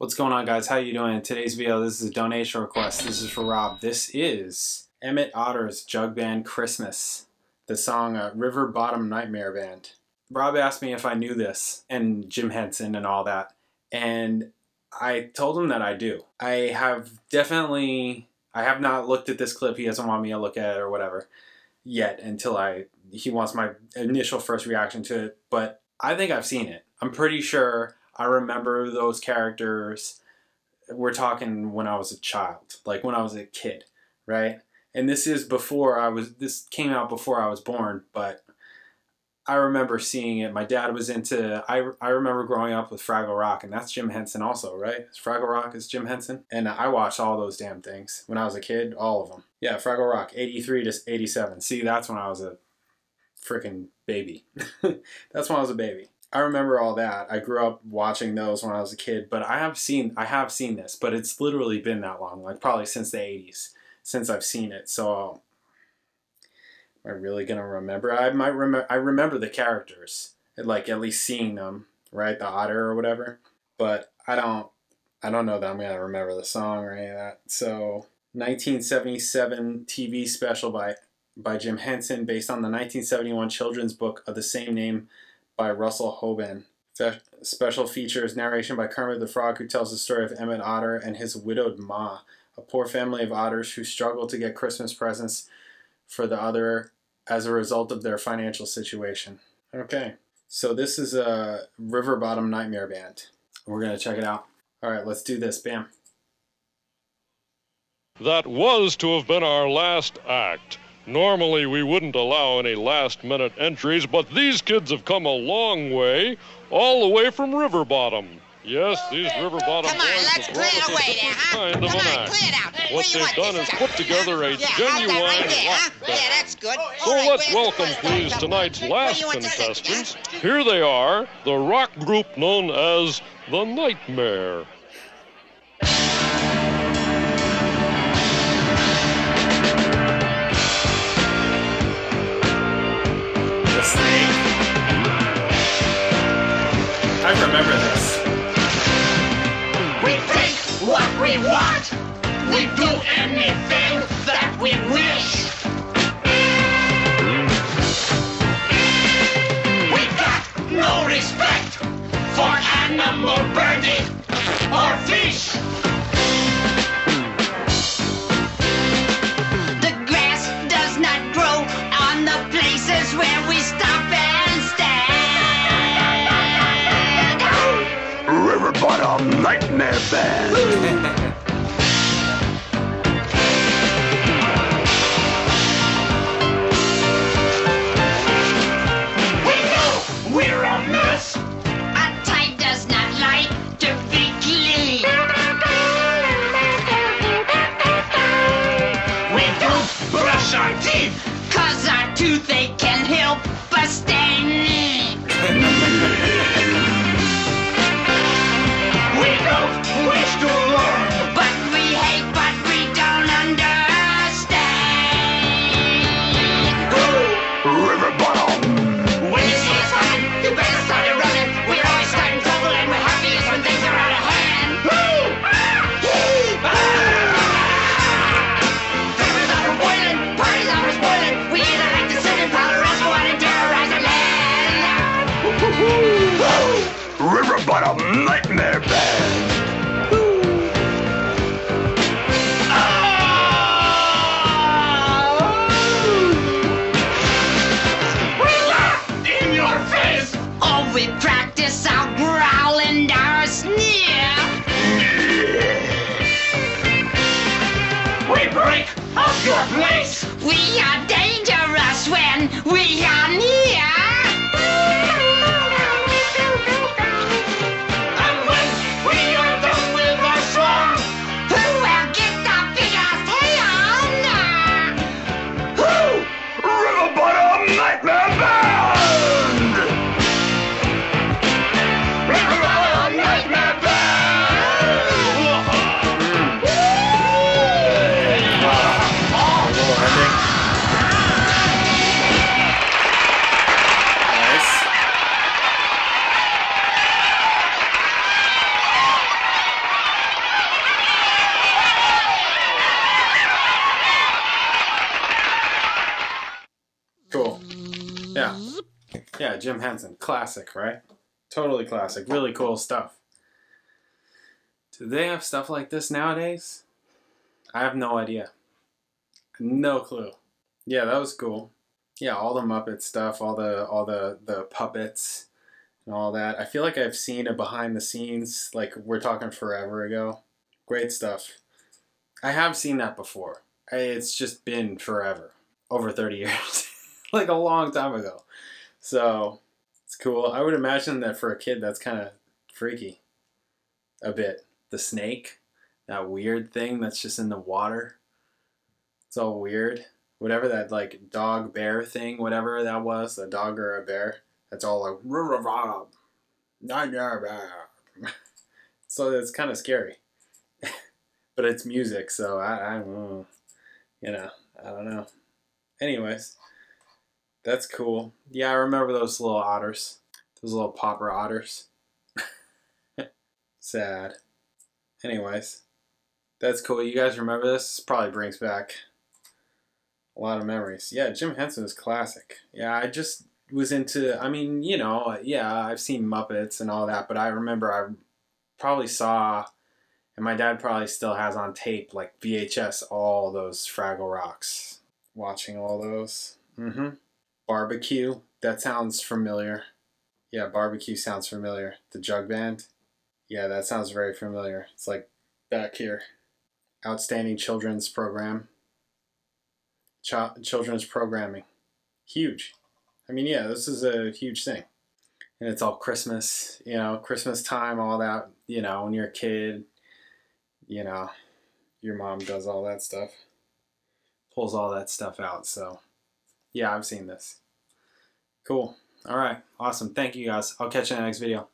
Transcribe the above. What's going on, guys? How you doing? In today's video, this is a donation request. This is for Rob. This is Emmett Otter's Jug Band Christmas, the song River Bottom Nightmare Band. Rob asked me if I knew this, and Jim Henson and all that, and I told him that I do. I have not looked at this clip. He doesn't want me to look at it or whatever yet until he wants my initial first reaction to it, but I think I've seen it. I'm pretty sure I remember those characters. We're talking when I was a child, like when I was a kid, right? And this is before I was, this came out before I was born, but I remember seeing it. My dad was into, I remember growing up with Fraggle Rock, and that's Jim Henson also, right? Fraggle Rock is Jim Henson. And I watched all those damn things when I was a kid, all of them. Yeah, Fraggle Rock, 83 to 87. See, that's when I was a freaking baby. That's when I was a baby. I remember all that. I grew up watching those when I was a kid, but I have seen this, but it's literally been that long, like probably since the 80s, since I've seen it. So am I really gonna remember? I remember the characters, like at least seeing them, right? The otter or whatever. But I don't know that I'm gonna remember the song or any of that. So 1977 TV special by Jim Henson, based on the 1971 children's book of the same name by Russell Hoban. Special features narration by Kermit the Frog, who tells the story of Emmett Otter and his widowed ma, a poor family of otters who struggle to get Christmas presents for the other as a result of their financial situation. Okay, so this is a River Bottom Nightmare Band. We're gonna check it out. All right, let's do this. Bam. That was to have been our last act. Normally, we wouldn't allow any last-minute entries, but these kids have come a long way, all the way from River Bottom. Yes, these River Bottom boys have brought us a different kind of an act. What they've done is put together a genuine rock band. So let's welcome, please, tonight's last contestants. Here they are, the rock group known as the Nightmare. I remember this. We think what we want. We do anything that we wish. We got no respect for animal, birdie, or fish. The grass does not grow on the places where we stop and stand. River Bottom Nightmare Band. We know we're a mess. A type does not like to be clean. We don't brush our teeth, 'cause our toothache can help us stand. Nightmare Band. Oh. We laugh in your face. Oh, we practice our growl and our sneer. We break up your place. We are dangerous when we are near. Yeah, Jim Henson. Classic, right? Totally classic. Really cool stuff. Do they have stuff like this nowadays? I have no idea. No clue. Yeah, that was cool. Yeah, all the Muppet stuff, all the puppets and all that. I feel like I've seen a behind the scenes, like we're talking forever ago. Great stuff. I have seen that before. It's just been forever. Over 30 years. Like a long time ago. So, it's cool. I would imagine that for a kid that's kind of freaky. A bit. The snake. That weird thing that's just in the water. It's all weird. Whatever that like dog bear thing, whatever that was, a dog or a bear. That's all like River Bottom Nightmare Band. So it's kind of scary. But it's music, so I don't know. You know, I don't know. Anyways, that's cool. Yeah, I remember those little otters. Those little pauper otters. Sad. Anyways. That's cool. You guys remember this? This probably brings back a lot of memories. Yeah, Jim Henson is classic. Yeah, I just was into, I mean, you know, yeah, I've seen Muppets and all that, but I remember I probably saw, and my dad probably still has on tape, like VHS, all those Fraggle Rocks. Watching all those. Mm-hmm. Barbecue. That sounds familiar. Yeah, Barbecue sounds familiar. The Jug Band. Yeah, that sounds very familiar. It's like back here. Outstanding children's program. Children's programming. Huge. I mean, yeah, this is a huge thing. And it's all Christmas, you know, Christmas time, all that, you know, when you're a kid, you know, your mom does all that stuff. Pulls all that stuff out. So, yeah, I've seen this. Cool. All right. Awesome. Thank you guys. I'll catch you in the next video.